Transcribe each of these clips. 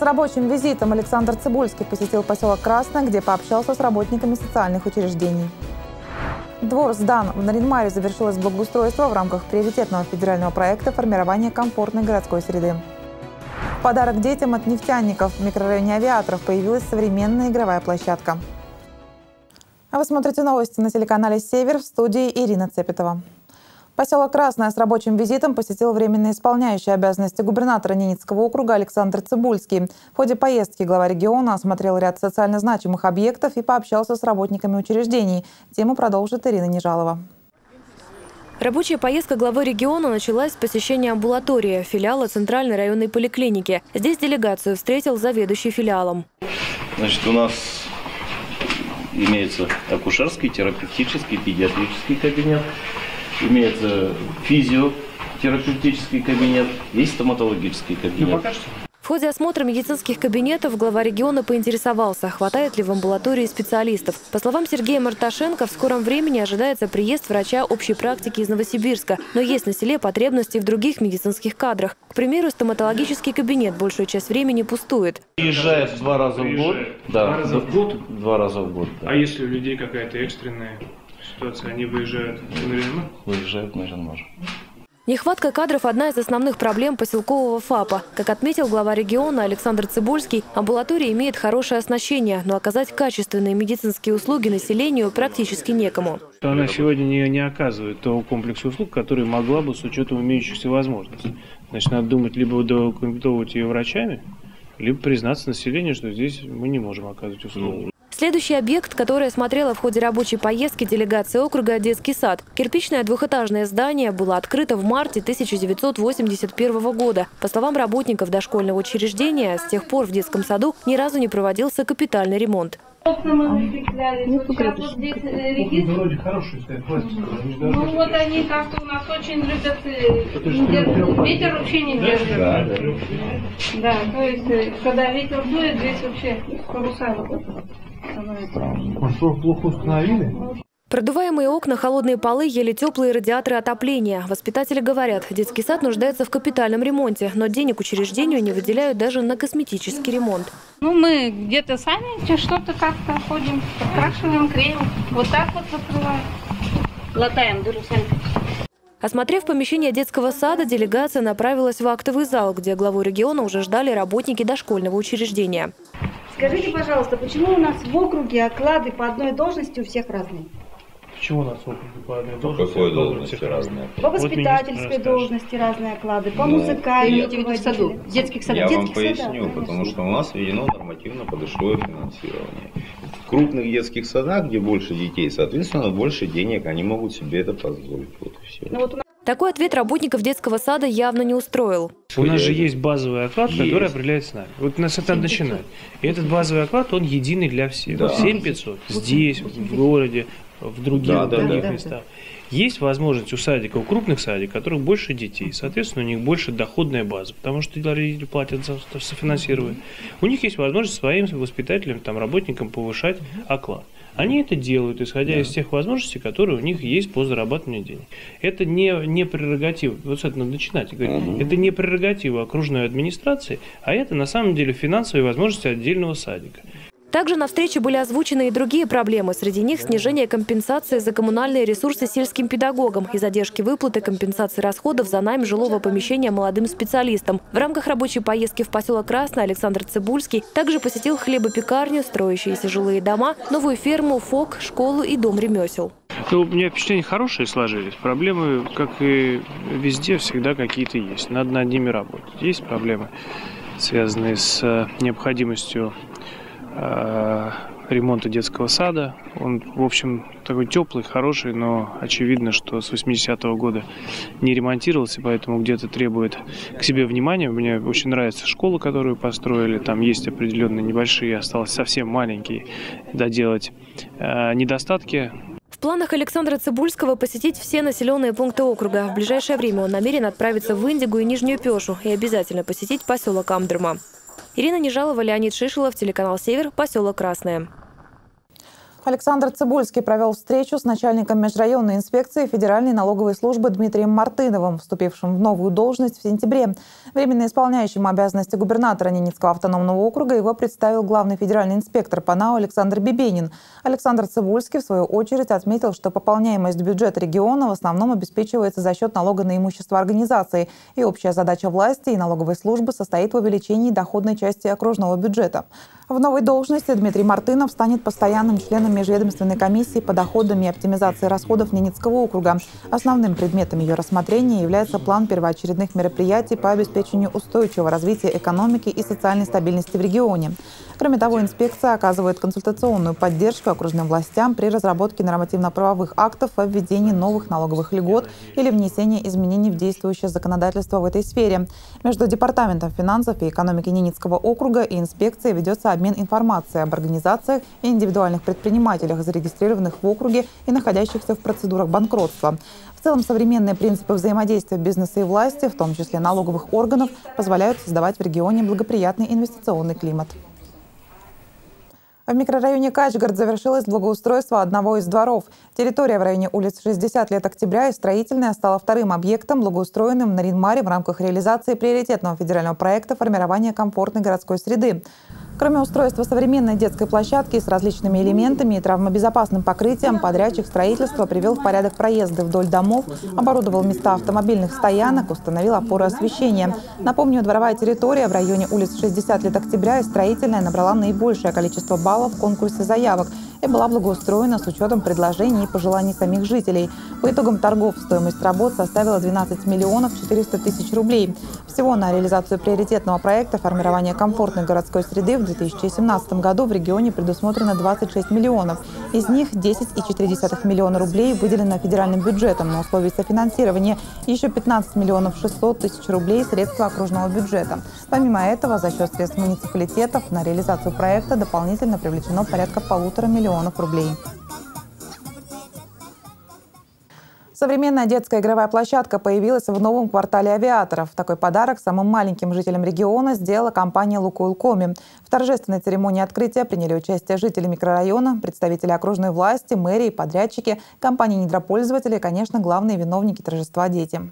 С рабочим визитом Александр Цыбульский посетил поселок Красное, где пообщался с работниками социальных учреждений. Двор сдан. В Нарьян-Маре завершилось благоустройство в рамках приоритетного федерального проекта «Формирование комфортной городской среды». В подарок детям от нефтяников. В микрорайоне Авиаторов появилась современная игровая площадка. А вы смотрите новости на телеканале «Север», в студии Ирина Цепетова. Поселок Красное с рабочим визитом посетил временно исполняющий обязанности губернатора Ненецкого округа Александр Цыбульский. В ходе поездки глава региона осмотрел ряд социально значимых объектов и пообщался с работниками учреждений. Тему продолжит Ирина Нижалова. Рабочая поездка главы региона началась с посещения амбулатории, филиала Центральной районной поликлиники. Здесь делегацию встретил заведующий филиалом. Значит, у нас имеется акушерский, терапевтический, педиатрический кабинет. Имеется физиотерапевтический кабинет, есть стоматологический кабинет. В ходе осмотра медицинских кабинетов глава региона поинтересовался, хватает ли в амбулатории специалистов. По словам Сергея Марташенко, в скором времени ожидается приезд врача общей практики из Новосибирска, но есть на селе потребности в других медицинских кадрах. К примеру, стоматологический кабинет большую часть времени пустует. Приезжает два раза в год. А если у людей какая-то экстренная ситуация, они выезжают в Нарьян-Мар? Выезжают в Нарьян-Мар. Нехватка кадров – одна из основных проблем поселкового ФАПа. Как отметил глава региона Александр Цыбульский, амбулатория имеет хорошее оснащение, но оказать качественные медицинские услуги населению практически некому. Она сегодня не оказывает того комплекса услуг, который могла бы с учетом имеющихся возможностей. Значит, надо думать, либо докомплектовывать ее врачами, либо признаться населению, что здесь мы не можем оказывать услуги. Следующий объект, который осмотрела в ходе рабочей поездки делегация округа, — детский сад. Кирпичное двухэтажное здание было открыто в марте 1981 года. По словам работников дошкольного учреждения, с тех пор в детском саду ни разу не проводился капитальный ремонт. Вот они как-то у нас очень любят, ветер вообще не держит. Да, то есть когда ветер дует, здесь вообще паруса работают. Что, плохо установили? Продуваемые окна, холодные полы, еле теплые радиаторы отопления. Воспитатели говорят, детский сад нуждается в капитальном ремонте, но денег учреждению не выделяют даже на косметический ремонт. Ну, мы где-то сами что-то как-то ходим, подкрашиваем кремом, вот так вот закрываем, латаем дыру сами. Осмотрев помещение детского сада, делегация направилась в актовый зал, где главу региона уже ждали работники дошкольного учреждения. Скажите, пожалуйста, почему у нас в округе оклады по одной должности у всех разные? Почему у нас в округе по одной должности? Какой должности разные? По воспитательской должности разные оклады, по музыкальной, в детских садах. Я вам поясню, потому что у нас введено нормативно-подушевое финансирование. В крупных детских садах, где больше детей, соответственно, больше денег, они могут себе это позволить. Вот и все. Такой ответ работников детского сада явно не устроил. У нас же есть базовый оклад, который определяется нами. Вот нас это начинает. И этот базовый оклад, он единый для всех. Да. 7500 здесь, в городе, в других местах. Есть возможность у садиков, у крупных садиков, у которых больше детей, соответственно, у них больше доходная база, потому что родители платят за софинансирование. У них есть возможность своим воспитателям, там, работникам повышать оклад. Они это делают, исходя из тех возможностей, которые у них есть по зарабатыванию денег. Это не прерогатива, вот с этого надо начинать, это не прерогатива окружной администрации, а это на самом деле финансовые возможности отдельного садика. Также на встрече были озвучены и другие проблемы. Среди них снижение компенсации за коммунальные ресурсы сельским педагогам и задержки выплаты компенсации расходов за найм жилого помещения молодым специалистам. В рамках рабочей поездки в поселок Красное Александр Цыбульский также посетил хлебопекарню, строящиеся жилые дома, новую ферму, ФОК, школу и дом ремесел. Ну, у меня впечатления хорошие сложились. Проблемы, как и везде, всегда какие-то есть. Надо над ними работать. Есть проблемы, связанные с необходимостью ремонта детского сада. Он, в общем, такой теплый, хороший, но очевидно, что с 80-го года не ремонтировался, поэтому где-то требует к себе внимания. Мне очень нравится школа, которую построили. Там есть определенные небольшие, осталось совсем маленькие доделать недостатки. В планах Александра Цыбульского посетить все населенные пункты округа. В ближайшее время он намерен отправиться в Индигу и Нижнюю Пешу и обязательно посетить поселок Амдерма. Ирина Нижалова, Леонид Шишелов, телеканал «Север», поселок Красное. Александр Цыбульский провел встречу с начальником межрайонной инспекции Федеральной налоговой службы Дмитрием Мартыновым, вступившим в новую должность в сентябре. Временно исполняющим обязанности губернатора Ненецкого автономного округа его представил главный федеральный инспектор по НАО Александр Бебенин. Александр Цыбульский, в свою очередь, отметил, что пополняемость бюджета региона в основном обеспечивается за счет налога на имущество организации, и общая задача власти и налоговой службы состоит в увеличении доходной части окружного бюджета. В новой должности Дмитрий Мартынов станет постоянным членом межведомственной комиссии по доходам и оптимизации расходов Ненецкого округа. Основным предметом ее рассмотрения является план первоочередных мероприятий по обеспечению устойчивого развития экономики и социальной стабильности в регионе. Кроме того, инспекция оказывает консультационную поддержку окружным властям при разработке нормативно-правовых актов о введении новых налоговых льгот или внесении изменений в действующее законодательство в этой сфере. Между Департаментом финансов и экономики Ненецкого округа и инспекцией ведется обмен информацией об организациях и индивидуальных предпринимателях, зарегистрированных в округе и находящихся в процедурах банкротства. В целом, современные принципы взаимодействия бизнеса и власти, в том числе налоговых органов, позволяют создавать в регионе благоприятный инвестиционный климат. В микрорайоне Качгард завершилось благоустройство одного из дворов. Территория в районе улиц 60 лет Октября и Строительная стала вторым объектом, благоустроенным в Нарьян-Маре в рамках реализации приоритетного федерального проекта «Формирование комфортной городской среды». Кроме устройства современной детской площадки с различными элементами и травмобезопасным покрытием, подрядчик строительства привел в порядок проезды вдоль домов, оборудовал места автомобильных стоянок, установил опоры освещения. Напомню, дворовая территория в районе улиц 60 лет Октября и Строительная набрала наибольшее количество баллов в конкурсе заявок и была благоустроена с учетом предложений и пожеланий самих жителей. По итогам торгов стоимость работ составила 12 миллионов 400 тысяч рублей. Всего на реализацию приоритетного проекта «Формирование комфортной городской среды» в 2017 году в регионе предусмотрено 26 миллионов. Из них 10,4 миллиона рублей выделено федеральным бюджетом на условии софинансирования, еще 15 миллионов 600 тысяч рублей средства окружного бюджета. Помимо этого, за счет средств муниципалитетов на реализацию проекта дополнительно привлечено порядка 1,5 миллиона рублей. Современная детская игровая площадка появилась в новом квартале Авиаторов. Такой подарок самым маленьким жителям региона сделала компания «Лукойл». В торжественной церемонии открытия приняли участие жители микрорайона, представители окружной власти, мэрии, подрядчики, компании-недропользователи и, конечно, главные виновники торжества – дети.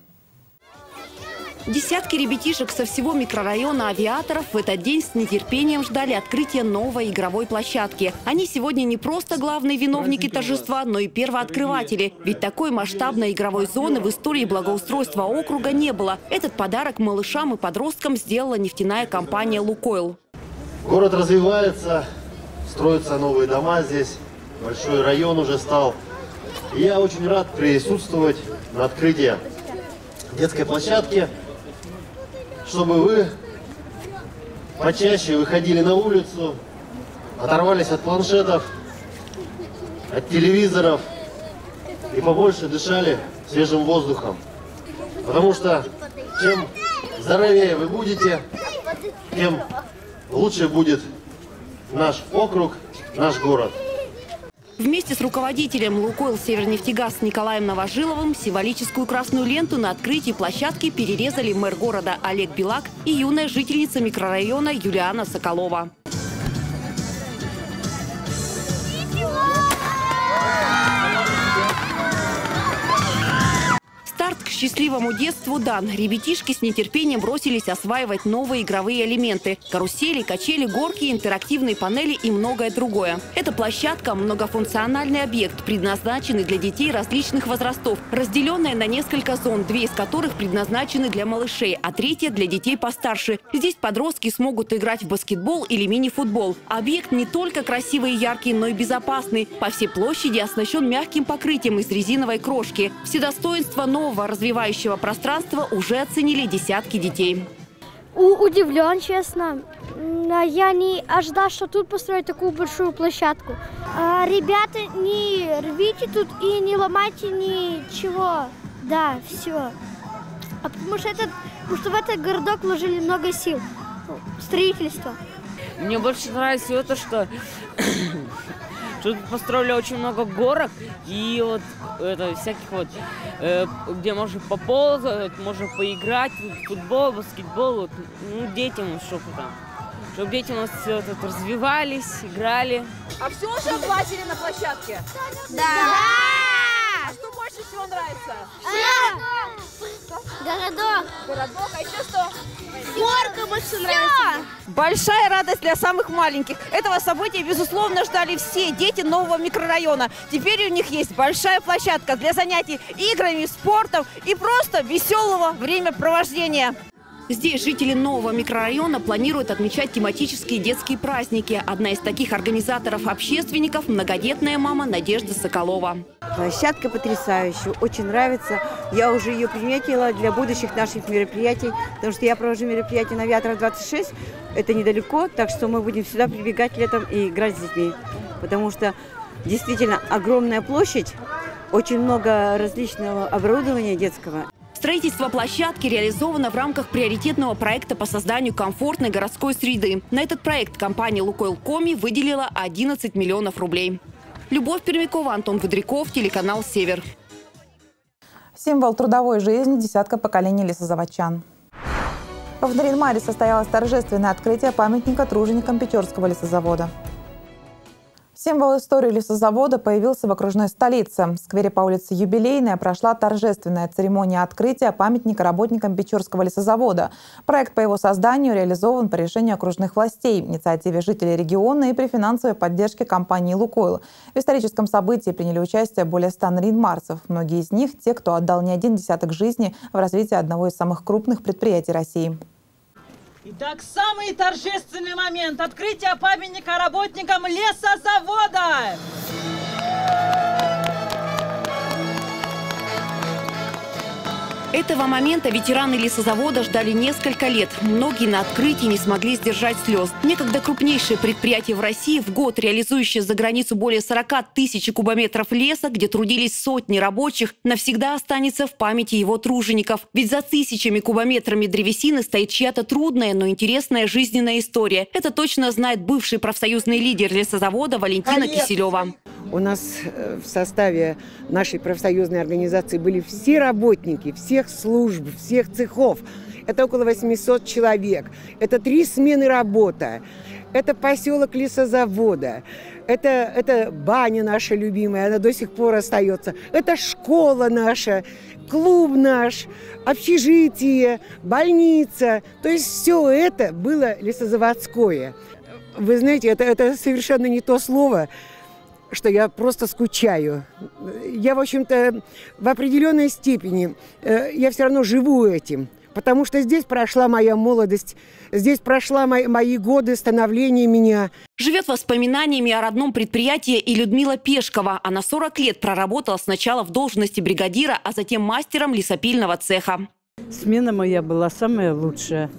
Десятки ребятишек со всего микрорайона Авиаторов в этот день с нетерпением ждали открытия новой игровой площадки. Они сегодня не просто главные виновники торжества, но и первооткрыватели. Ведь такой масштабной игровой зоны в истории благоустройства округа не было. Этот подарок малышам и подросткам сделала нефтяная компания «Лукойл». Город развивается, строятся новые дома здесь. Большой район уже стал. И я очень рад присутствовать на открытии детской площадки, чтобы вы почаще выходили на улицу, оторвались от планшетов, от телевизоров и побольше дышали свежим воздухом. Потому что чем здоровее вы будете, тем лучше будет наш округ, наш город. Вместе с руководителем «Лукойл Севернефтегаз» Николаем Новожиловым символическую красную ленту на открытии площадки перерезали мэр города Олег Билак и юная жительница микрорайона Юлиана Соколова. Старт к счастливому детству дан. Ребятишки с нетерпением бросились осваивать новые игровые элементы – карусели, качели, горки, интерактивные панели и многое другое. Эта площадка – многофункциональный объект, предназначенный для детей различных возрастов, разделенная на несколько зон, две из которых предназначены для малышей, а третья – для детей постарше. Здесь подростки смогут играть в баскетбол или мини-футбол. Объект не только красивый и яркий, но и безопасный. По всей площади оснащен мягким покрытием из резиновой крошки. Все достоинства нового развивающего пространства уже оценили десятки детей. Удивлен, честно. Я не ожидал, что тут построить такую большую площадку. Ребята, не рвите тут и не ломайте ничего. Да, все. Потому что в этот городок вложили много сил. Строительство. Мне больше нравится это, что тут построили очень много горок и вот это, всяких вот, где можно поползать, можно поиграть, футбол, баскетбол, вот, ну, детям, что-то там. чтобы дети у нас тут развивались, играли. А все уже оплатили на площадке? Да! А что больше всего нравится? Городок, а еще что? Горка больше нравится. Большая радость для самых маленьких. Этого события, безусловно, ждали все дети нового микрорайона. Теперь у них есть большая площадка для занятий играми, спортом и просто веселого времяпровождения. Здесь жители нового микрорайона планируют отмечать тематические детские праздники. Одна из таких организаторов-общественников – многодетная мама Надежда Соколова. Площадка потрясающая, очень нравится. Я уже ее приметила для будущих наших мероприятий, потому что я провожу мероприятие на Авиаторов 26. Это недалеко, так что мы будем сюда прибегать летом и играть с детьми. Потому что действительно огромная площадь, очень много различного оборудования детского. Строительство площадки реализовано в рамках приоритетного проекта по созданию комфортной городской среды. На этот проект компания «Лукойл Коми» выделила 11 миллионов рублей. Любовь Пермякова, Антон Водряков, телеканал «Север». Символ трудовой жизни десятка поколений лесозаводчан. В Нарьян-Маре состоялось торжественное открытие памятника труженикам Печорского лесозавода. Символ истории лесозавода появился в окружной столице. В сквере по улице Юбилейная прошла торжественная церемония открытия памятника работникам Печорского лесозавода. Проект по его созданию реализован по решению окружных властей, инициативе жителей региона и при финансовой поддержке компании «Лукойл». В историческом событии приняли участие более 100 наринмарцев. Многие из них – те, кто отдал не один десяток жизни в развитии одного из самых крупных предприятий России. Итак, самый торжественный момент – открытие памятника работникам лесозавода! Этого момента ветераны лесозавода ждали несколько лет. Многие на открытии не смогли сдержать слез. Некогда крупнейшее предприятие в России, в год реализующее за границу более 40 тысяч кубометров леса, где трудились сотни рабочих, навсегда останется в памяти его тружеников. Ведь за тысячами кубометрами древесины стоит чья-то трудная, но интересная жизненная история. Это точно знает бывший профсоюзный лидер лесозавода Валентина Киселева. У нас в составе нашей профсоюзной организации были все работники, всех служб, всех цехов. Это около 800 человек. Это 3 смены работы. Это поселок лесозавода. Это баня наша любимая, она до сих пор остается. Это школа наша, клуб наш, общежитие, больница. То есть все это было лесозаводское. Вы знаете, это совершенно не то слово, что я просто скучаю. Я, в общем-то, в определенной степени, я все равно живу этим, потому что здесь прошла моя молодость, здесь прошла мои годы становления меня. Живет воспоминаниями о родном предприятии и Людмила Пешкова. Она 40 лет проработала сначала в должности бригадира, а затем мастером лесопильного цеха. Смена моя была самая лучшая.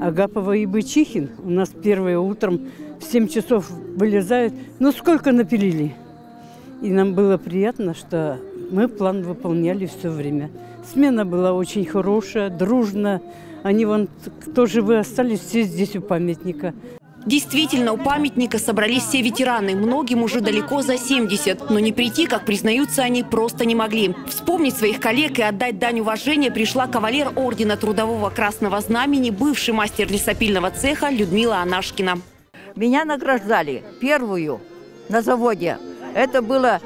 Агапова и Бычихин. У нас первое утром в 7 часов вылезают. Ну, сколько напилили. И нам было приятно, что мы план выполняли все время. Смена была очень хорошая, дружная. Они вон, кто живы остались, все здесь у памятника. Действительно, у памятника собрались все ветераны. Многим уже далеко за 70. Но не прийти, как признаются они, просто не могли. Вспомнить своих коллег и отдать дань уважения пришла кавалер ордена Трудового Красного Знамени, бывший мастер лесопильного цеха Людмила Анашкина. Меня награждали первую на заводе. Это было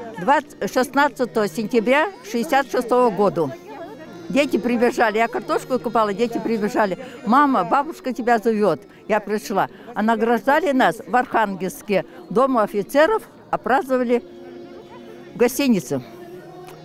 16 сентября 1966 года. Дети прибежали. Я картошку купала, дети прибежали. Мама, бабушка тебя зовет. Я пришла. А награждали нас в Архангельске. Дому офицеров опраздновали в гостинице.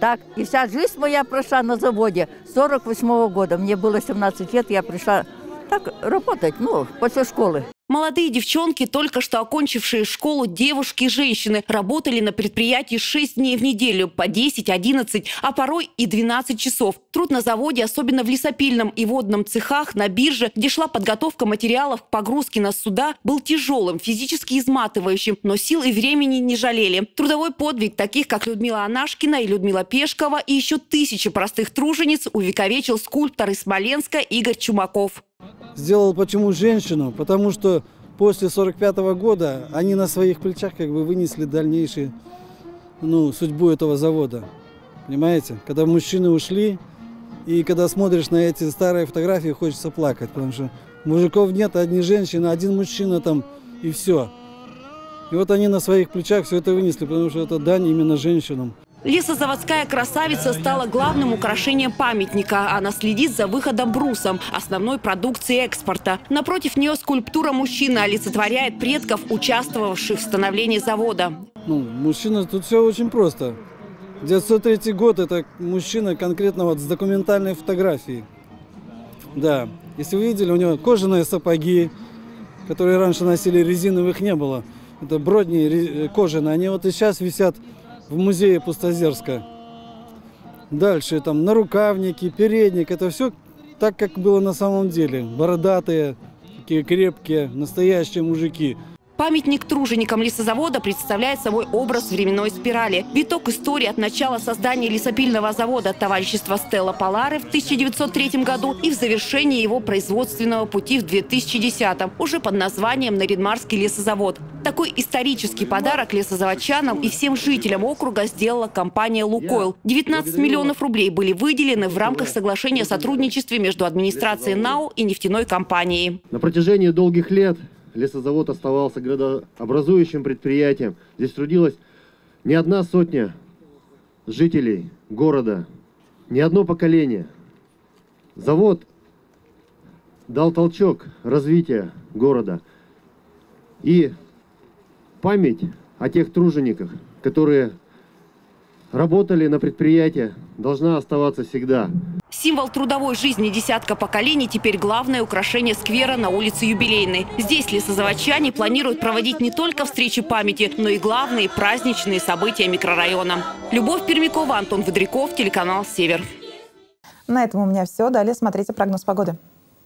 Так, и вся жизнь моя прошла на заводе. 48-го года. Мне было 17 лет, я пришла так работать, ну, после школы. Молодые девчонки, только что окончившие школу, девушки и женщины, работали на предприятии 6 дней в неделю, по 10, 11, а порой и 12 часов. Труд на заводе, особенно в лесопильном и водном цехах, на бирже, где шла подготовка материалов к погрузке на суда, был тяжелым, физически изматывающим, но сил и времени не жалели. Трудовой подвиг таких, как Людмила Анашкина и Людмила Пешкова, и еще тысячи простых тружениц увековечил скульптор из Смоленска Игорь Чумаков. Сделал почему женщину? Потому что после 45-го года они на своих плечах как бы вынесли дальнейшую, судьбу этого завода. Понимаете? Когда мужчины ушли, И когда смотришь на эти старые фотографии, хочется плакать, потому что мужиков нет, одни женщины, один мужчина там, и все. И вот они на своих плечах все это вынесли, потому что это дань именно женщинам. Лесозаводская красавица стала главным украшением памятника. Она следит за выходом брусом, основной продукции экспорта. Напротив нее скульптура мужчины олицетворяет предков, участвовавших в становлении завода. Ну, мужчина, тут все очень просто. 1903 год – это мужчина конкретно вот с документальной фотографией. Да, если вы видели, у него кожаные сапоги, которые раньше носили резиновых, не было. Это бродни кожаные, они вот и сейчас висят в музее Пустозерска. Дальше там нарукавники, передник, это все так, как было на самом деле. Бородатые, такие крепкие, настоящие мужики. Памятник труженикам лесозавода представляет собой образ временной спирали. Виток истории от начала создания лесопильного завода товарищества Стелла Паларе в 1903 году и в завершении его производственного пути в 2010, уже под названием Наринмарский лесозавод. Такой исторический подарок лесозаводчанам и всем жителям округа сделала компания «Лукойл». 19 миллионов рублей были выделены в рамках соглашения о сотрудничестве между администрацией НАО и нефтяной компанией. На протяжении долгих лет лесозавод оставался градообразующим предприятием. Здесь трудилась не одна сотня жителей города, не одно поколение. Завод дал толчок развития города. И память о тех тружениках, которые работали на предприятии, должна оставаться всегда. Символ трудовой жизни десятка поколений теперь главное украшение сквера на улице Юбилейной. Здесь лесозаводчане планируют проводить не только встречи памяти, но и главные праздничные события микрорайона. Любовь Пермякова, Антон Водряков, телеканал «Север». На этом у меня все. Далее смотрите прогноз погоды.